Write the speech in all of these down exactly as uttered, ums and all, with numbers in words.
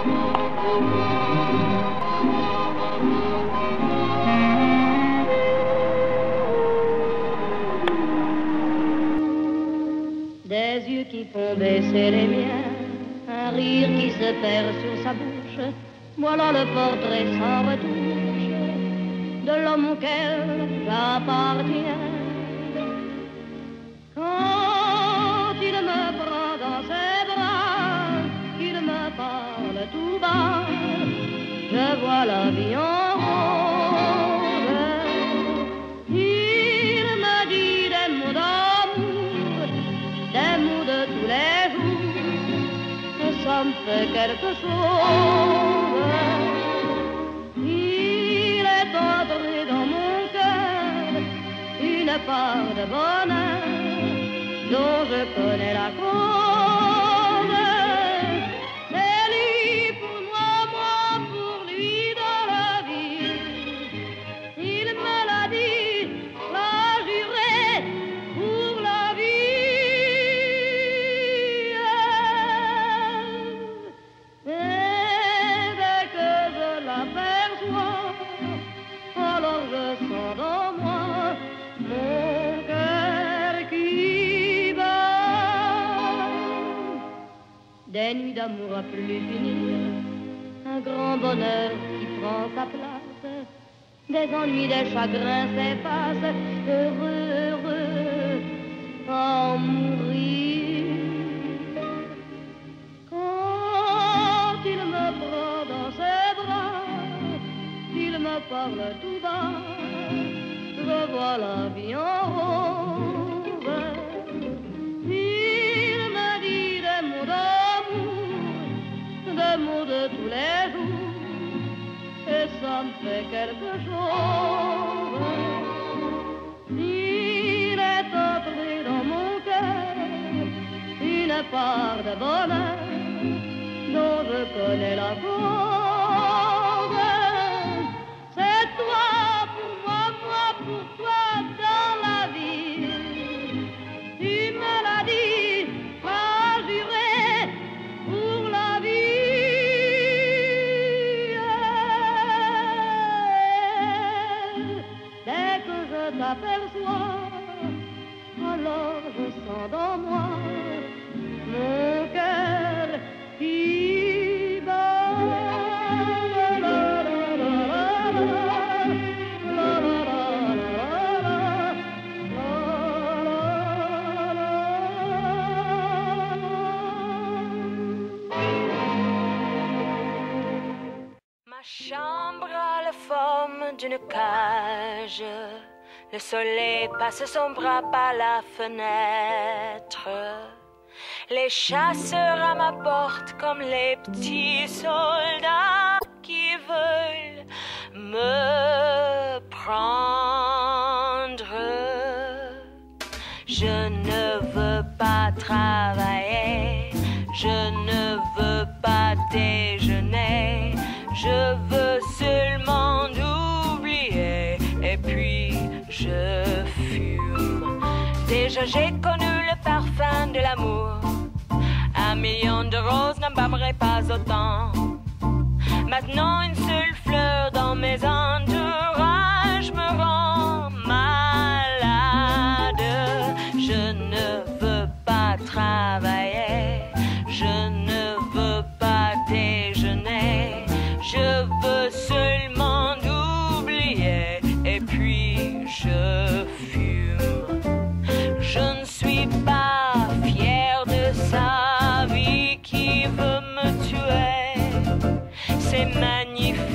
Des yeux qui font baisser les miens, un rire qui se perd sur sa bouche, voilà le portrait sans retouche de l'homme auquel j'appartiens. Quand il me prend dans ses bras, qu'il me parle tout bas, je vois la vie en rose. Il me dit des mots d'amour, des mots de tous les jours, que ça me fait quelque chose. Part de bonheur dont je connais la cause, c'est lui pour moi, moi pour lui dans la vie. Il me l'a dit, l'a juré pour la vie. Et dès que je l'aperçois, alors je sens dans moi mon cœur qui bat. Des nuits d'amour à plus finir, un grand bonheur qui prend sa place, des ennuis, des chagrins s'effacent, heureux, heureux à en mourir. Quand il me prend dans ses bras, il me parle tout bas, je vois la vie en rose. Il me dit des mots d'amour, des mots de tous les jours, et ça me fait quelque chose. Il est entré dans mon cœur une part de bonheur dont je connais la cause. Aperçois, alors je sens dans moi mon cœur qui bat. La, la, la, la, la, la, ma chambre a la forme d'une cage. Le soleil passe son bras par la fenêtre. Les chasseurs à ma porte comme les petits soldats qui veulent me prendre. Je ne veux pas travailler, je ne veux pas déjeuner, je veux seulement oublier et puis je fume. Déjà j'ai connu le parfum de l'amour. Un million de roses n'embaumerait pas autant. Maintenant une seule fleur dans mes entourages me rend malade. Je ne veux pas travailler, je ne veux pas déjeuner, je veux seulement oublier et puis je fume. Je ne suis pas fière de sa vie qui veut me tuer. C'est magnifique.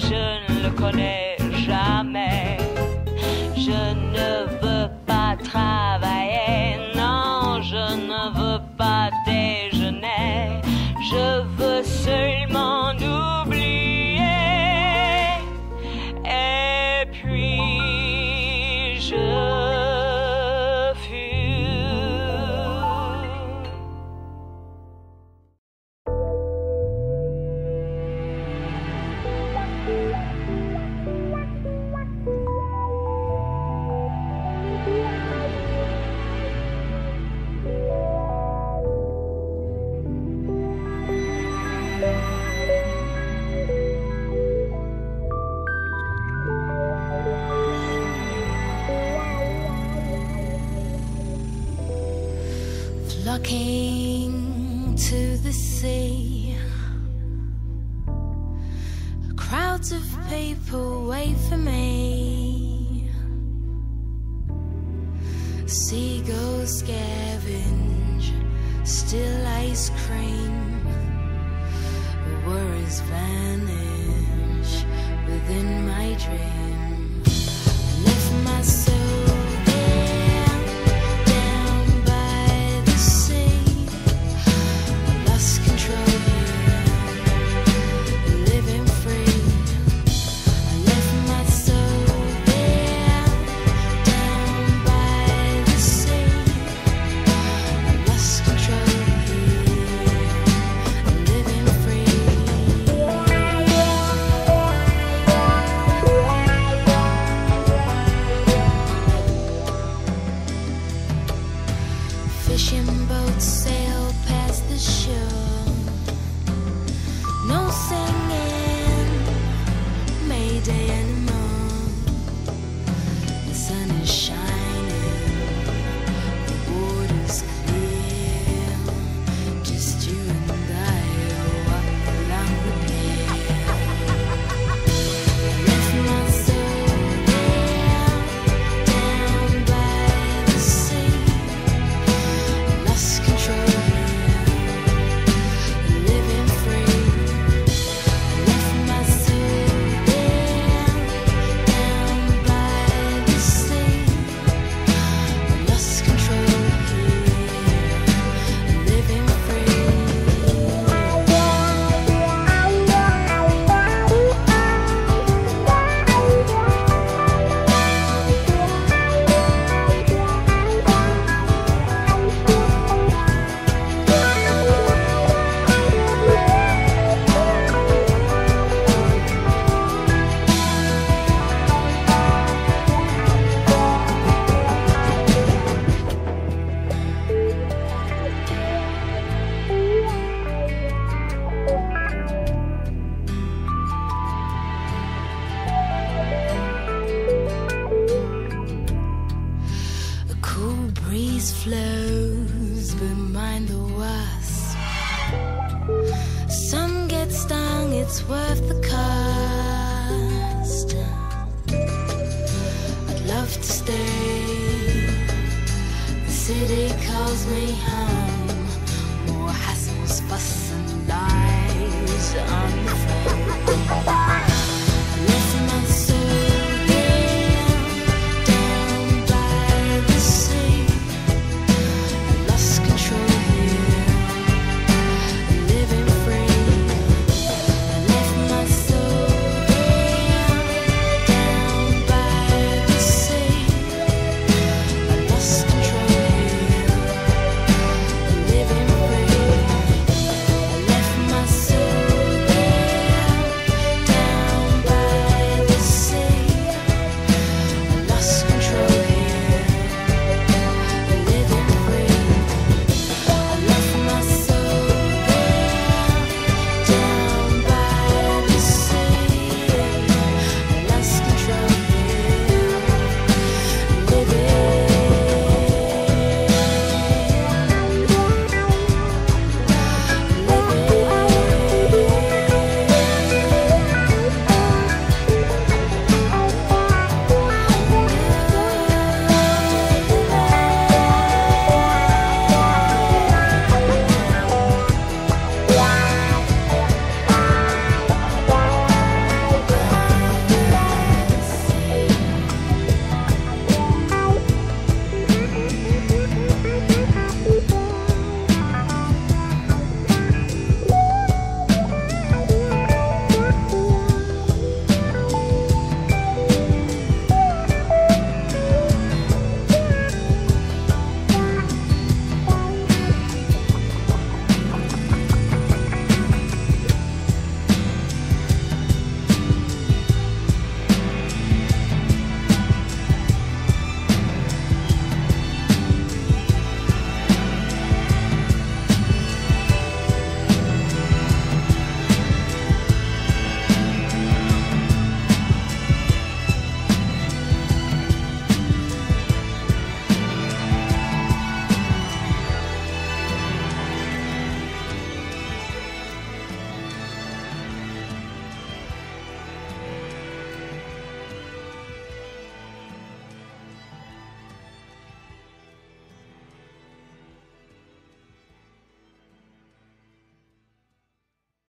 je ne le connais jamais. Je ne veux pas travailler, non, je ne veux pas déjeuner. Je veux seulement oublier. Et puis je fuis. Flocking to the sea, crowds of people wait for me. Seagulls scavenge, still ice cream. Worries vanish within my dream. I left my soul. Fishing boats sail past the shore. No singing Mayday anymore. The sun is shining, the water's clear. Just you and I walk along the pier. Left my soul there, down by the sea. Flows behind the wasp. Some get stung, it's worth the cost. I'd love to stay. The city calls me home.